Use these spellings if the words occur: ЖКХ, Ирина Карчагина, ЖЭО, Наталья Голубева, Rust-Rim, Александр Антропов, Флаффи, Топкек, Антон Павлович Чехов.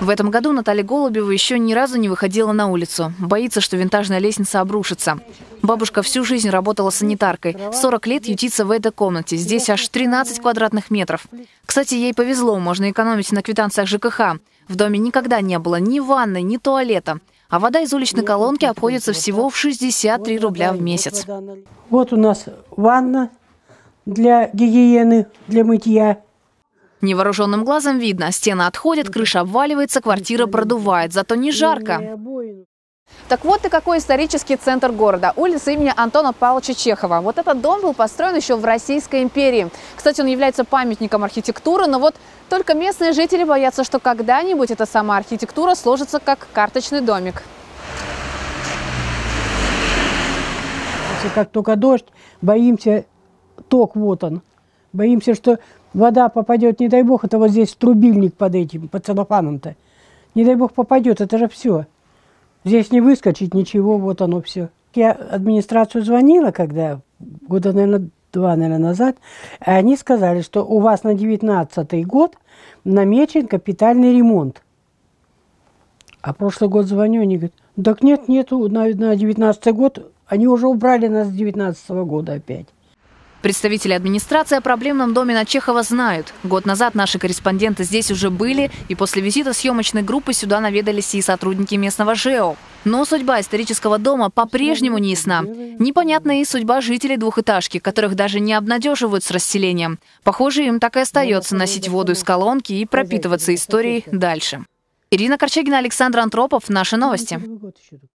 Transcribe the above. В этом году Наталья Голубева еще ни разу не выходила на улицу. Боится, что винтажная лестница обрушится. Бабушка всю жизнь работала санитаркой. 40 лет ютится в этой комнате. Здесь аж 13 квадратных метров. Кстати, ей повезло, можно экономить на квитанциях ЖКХ. В доме никогда не было ни ванны, ни туалета. А вода из уличной колонки обходится всего в 63 рубля в месяц. Вот у нас ванна для гигиены, для мытья. Невооруженным глазом видно, стена отходит, крыша обваливается, квартира продувает, зато не жарко. Так вот и какой исторический центр города. Улица имени Антона Павловича Чехова. Вот этот дом был построен еще в Российской империи. Кстати, он является памятником архитектуры, но вот только местные жители боятся, что когда-нибудь эта сама архитектура сложится как карточный домик. Как только дождь, боимся, ток вот он. Боимся, что вода попадет, не дай бог, это вот здесь трубильник под этим, под целлофаном-то. Не дай бог попадет, это же все. Здесь не выскочить ничего, вот оно все. Я администрацию звонила, когда года, наверное, два назад, и они сказали, что у вас на 19-й год намечен капитальный ремонт. А прошлый год звоню, они говорят, так нет, нету, на 19-й год, они уже убрали нас с 19-го года опять. Представители администрации о проблемном доме на Чехова знают. Год назад наши корреспонденты здесь уже были, и после визита съемочной группы сюда наведались и сотрудники местного ЖЭО. Но судьба исторического дома по-прежнему неясна. Непонятна и судьба жителей двухэтажки, которых даже не обнадеживают с расселением. Похоже, им так и остается носить воду из колонки и пропитываться историей дальше. Ирина Карчагина, Александр Антропов. Наши новости.